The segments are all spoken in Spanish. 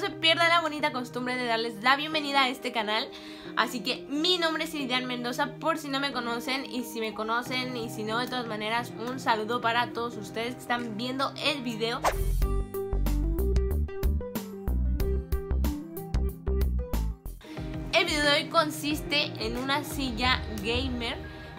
no se pierda la bonita costumbre de darles la bienvenida a este canal. Así que mi nombre es Iridian Mendoza, por si no me conocen, y si me conocen, y si no, de todas maneras, un saludo para todos ustedes que están viendo el video. El video de hoy consiste en una silla gamer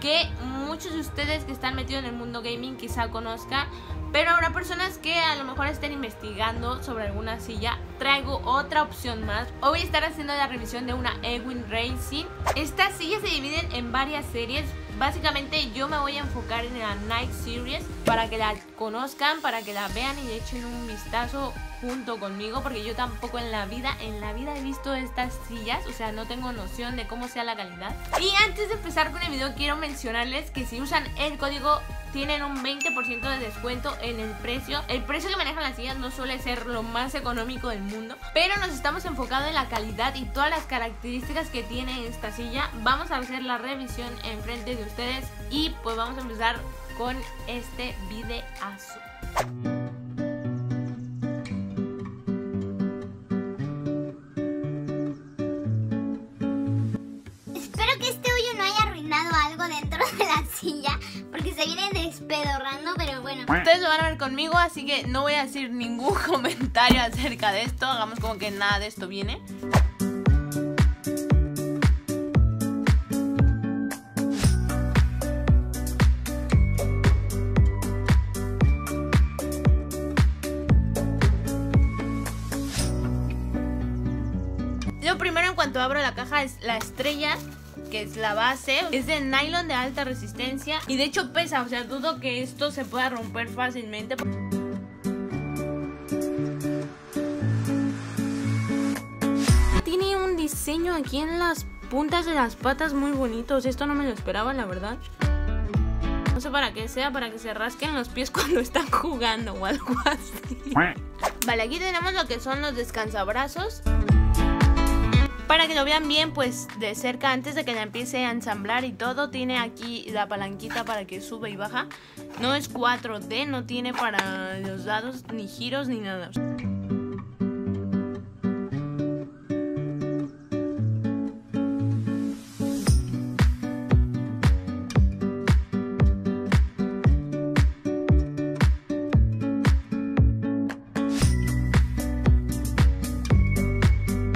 que muchos de ustedes que están metidos en el mundo gaming quizá conozcan, pero habrá personas que a lo mejor estén investigando sobre alguna silla. Traigo otra opción más. Hoy voy a estar haciendo la revisión de una E-Win Racing. Estas sillas se dividen en varias series. Básicamente yo me voy a enfocar en la Night Series para que la conozcan, para que la vean y echen un vistazo junto conmigo, porque yo tampoco en la vida he visto estas sillas, o sea, no tengo noción de cómo sea la calidad. Y antes de empezar con el video quiero mencionarles que si usan el código tienen un 20% de descuento en el precio. El precio que manejan las sillas no suele ser lo más económico del mundo, pero nos estamos enfocando en la calidad y todas las características que tiene esta silla. Vamos a hacer la revisión enfrente de ustedes y pues vamos a empezar con este videazo. Silla, porque se viene despedorrando, pero bueno, ustedes lo van a ver conmigo, así que no voy a decir ningún comentario acerca de esto. Hagamos como que nada de esto viene. Lo primero en cuanto abro la caja es la estrella, que es la base. Es de nylon de alta resistencia y de hecho pesa, o sea, dudo que esto se pueda romper fácilmente. Tiene un diseño aquí en las puntas de las patas muy bonitos. Esto no me lo esperaba, la verdad. No sé para qué sea, para que se rasquen los pies cuando están jugando o algo así. Vale, aquí tenemos lo que son los descansabrazos. Para que lo vean bien, pues de cerca, antes de que la empiece a ensamblar y todo, tiene aquí la palanquita para que sube y baja. No es 4D, no tiene para los lados ni giros ni nada.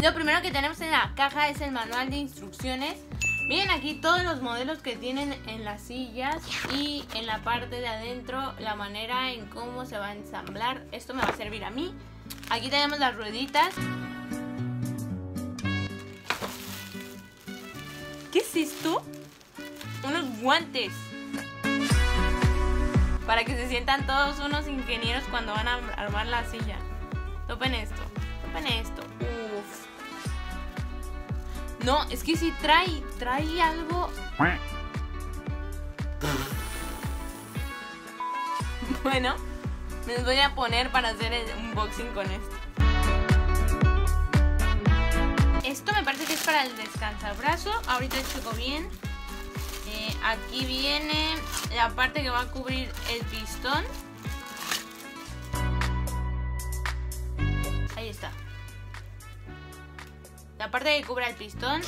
Lo primero que tenemos en la caja es el manual de instrucciones. Miren aquí todos los modelos que tienen en las sillas y en la parte de adentro la manera en cómo se va a ensamblar. Esto me va a servir a mí. Aquí tenemos las rueditas. ¿Qué es esto? Unos guantes. Para que se sientan todos unos ingenieros cuando van a armar la silla. Topen esto, topen esto. No, es que sí trae algo. Bueno, me los voy a poner para hacer el unboxing con esto. Esto me parece que es para el descansabrazo. Ahorita checo bien. Aquí viene la parte que va a cubrir el pistón. Ahí está. La parte que cubre el pistón.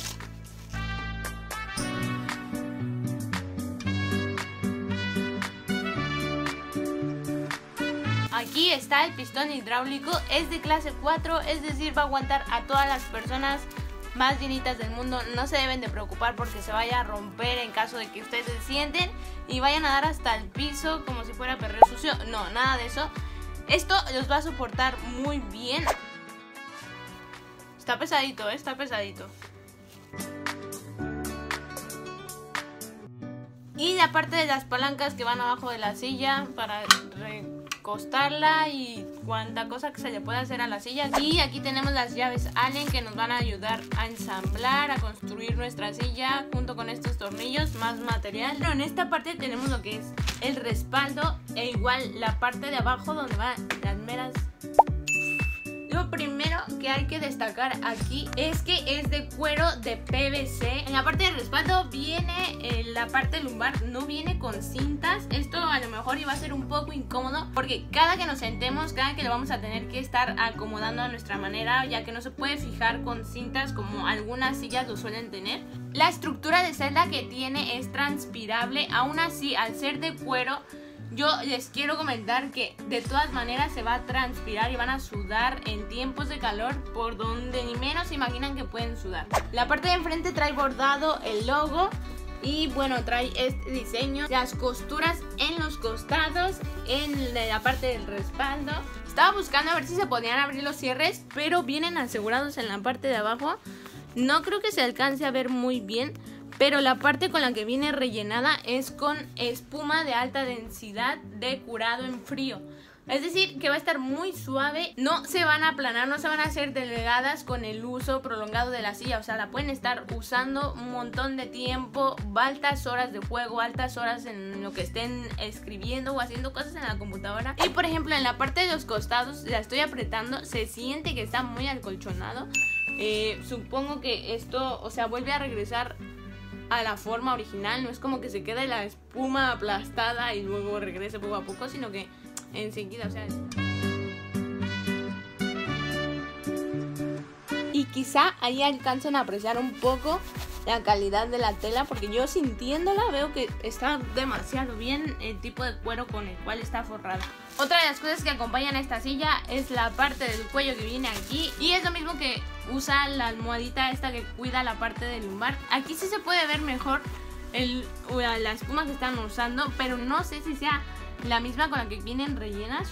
Aquí está el pistón hidráulico. Es de clase 4, es decir, va a aguantar a todas las personas más llenitas del mundo. No se deben de preocupar porque se vaya a romper en caso de que ustedes se sienten y vayan a dar hasta el piso como si fuera perreo sucio. No, nada de eso. Esto los va a soportar muy bien. Está pesadito, está pesadito. Y la parte de las palancas que van abajo de la silla para recostarla y cuanta cosa que se le pueda hacer a la silla. Y aquí tenemos las llaves Allen que nos van a ayudar a ensamblar, a construir nuestra silla junto con estos tornillos, más material. Pero en esta parte tenemos lo que es el respaldo e igual la parte de abajo donde van las meras. Lo primero que que hay que destacar aquí es que es de cuero de PVC. En la parte de respaldo viene la parte lumbar, no viene con cintas. Esto a lo mejor iba a ser un poco incómodo porque cada que nos sentemos, cada que lo vamos a tener que estar acomodando a nuestra manera, ya que no se puede fijar con cintas como algunas sillas lo suelen tener. La estructura de celda que tiene es transpirable, aún así al ser de cuero yo les quiero comentar que de todas maneras se va a transpirar y van a sudar en tiempos de calor, por donde ni menos se imaginan que pueden sudar. La parte de enfrente trae bordado el logo y bueno, trae este diseño, las costuras en los costados, en la parte del respaldo. Estaba buscando a ver si se podían abrir los cierres, pero vienen asegurados en la parte de abajo. No creo que se alcance a ver muy bien, pero la parte con la que viene rellenada es con espuma de alta densidad de curado en frío. Es decir, que va a estar muy suave, no se van a aplanar, no se van a hacer delgadas con el uso prolongado de la silla. O sea, la pueden estar usando un montón de tiempo, altas horas de juego, altas horas en lo que estén escribiendo o haciendo cosas en la computadora. Y por ejemplo, en la parte de los costados, la estoy apretando, se siente que está muy acolchonado. Supongo que esto, o sea, vuelve a regresar a la forma original. No es como que se quede la espuma aplastada y luego regrese poco a poco, sino que enseguida, o sea... Y quizá ahí alcancen a apreciar un poco la calidad de la tela, porque yo sintiéndola veo que está demasiado bien el tipo de cuero con el cual está forrada. Otra de las cosas que acompañan a esta silla es la parte del cuello que viene aquí, y es lo mismo que usa la almohadita esta que cuida la parte del lumbar. Aquí sí se puede ver mejor la espuma que están usando, pero no sé si sea la misma con la que vienen rellenas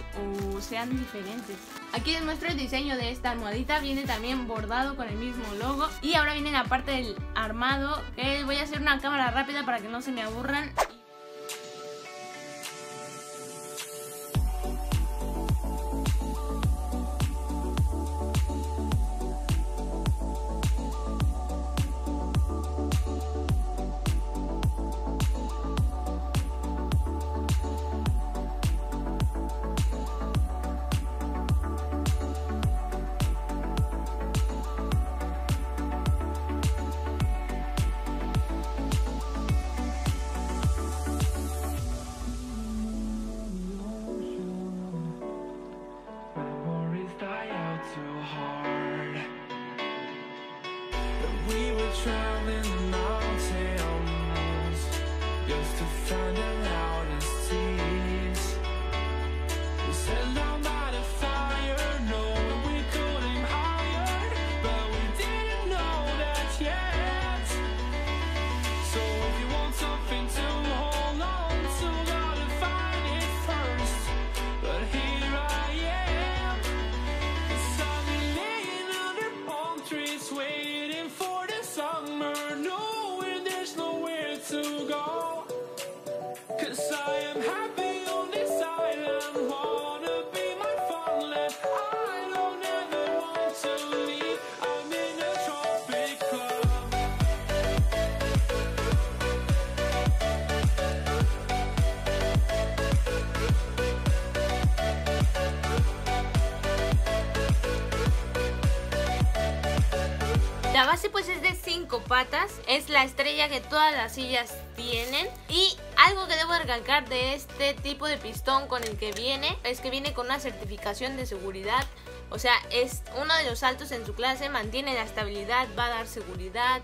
o sean diferentes. Aquí les muestro el diseño de esta almohadita, viene también bordado con el mismo logo. Y ahora viene la parte del armado, que voy a hacer una cámara rápida para que no se me aburran. La base pues es de 5 patas, es la estrella que todas las sillas tienen. Y algo que debo recalcar de este tipo de pistón con el que viene es que viene con una certificación de seguridad. O sea, es uno de los altos en su clase, mantiene la estabilidad, va a dar seguridad,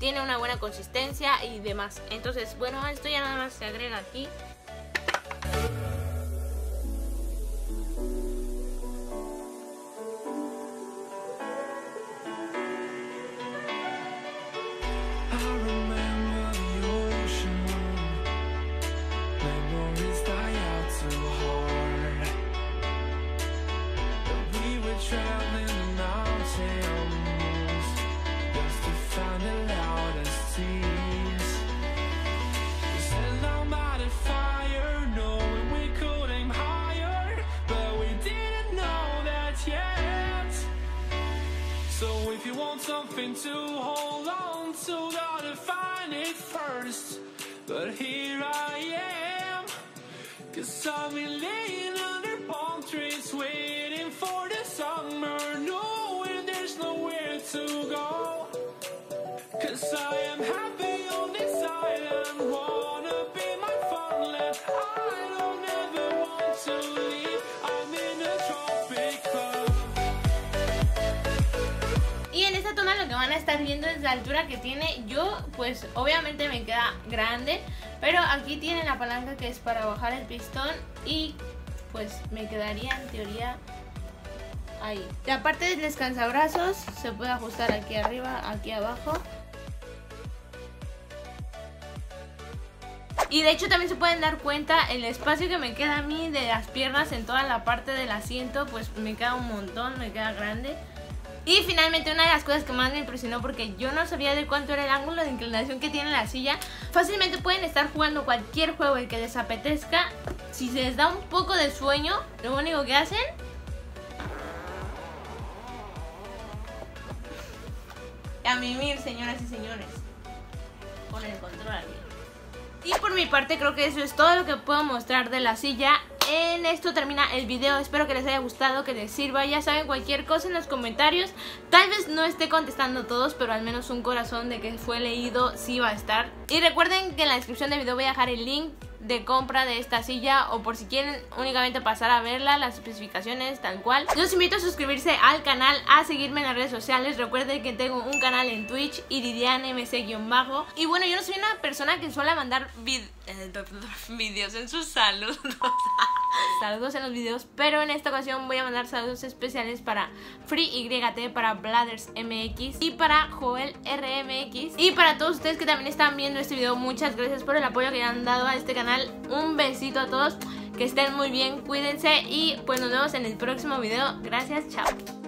tiene una buena consistencia y demás. Entonces, bueno, esto ya nada más se agrega aquí. Something to hold on to, gotta find it first. But here I am, 'cause I've been laying under palm trees, waiting for the summer, knowing Y en esta toma lo que van a estar viendo es la altura que tiene. Yo pues obviamente me queda grande, pero aquí tiene la palanca que es para bajar el pistón y pues me quedaría en teoría ahí. La parte del descansabrazos se puede ajustar aquí arriba, aquí abajo. Y de hecho también se pueden dar cuenta el espacio que me queda a mí de las piernas en toda la parte del asiento, pues me queda un montón, me queda grande. Y finalmente una de las cosas que más me impresionó, porque yo no sabía de cuánto era el ángulo de inclinación que tiene la silla. Fácilmente pueden estar jugando cualquier juego, el que les apetezca. Si se les da un poco de sueño, lo único que hacen... a mimir, señoras y señores, con el control aquí. Y por mi parte creo que eso es todo lo que puedo mostrar de la silla. En esto termina el video, espero que les haya gustado, que les sirva. Ya saben, cualquier cosa en los comentarios. Tal vez no esté contestando todos, pero al menos un corazón de que fue leído sí va a estar. Y recuerden que en la descripción del video voy a dejar el link de compra de esta silla, o por si quieren únicamente pasar a verla, las especificaciones tal cual. Los invito a suscribirse al canal, a seguirme en las redes sociales. Recuerden que tengo un canal en Twitch, iridianmc_. Y bueno, yo no soy una persona que suele mandar videos en sus saludos, saludos en los videos, pero en esta ocasión voy a mandar saludos especiales para FreeYT, para BlathersMX y para JoelRMX. Y para todos ustedes que también están viendo este video, muchas gracias por el apoyo que han dado a este canal. Un besito a todos, que estén muy bien, cuídense y pues nos vemos en el próximo video. Gracias, chao.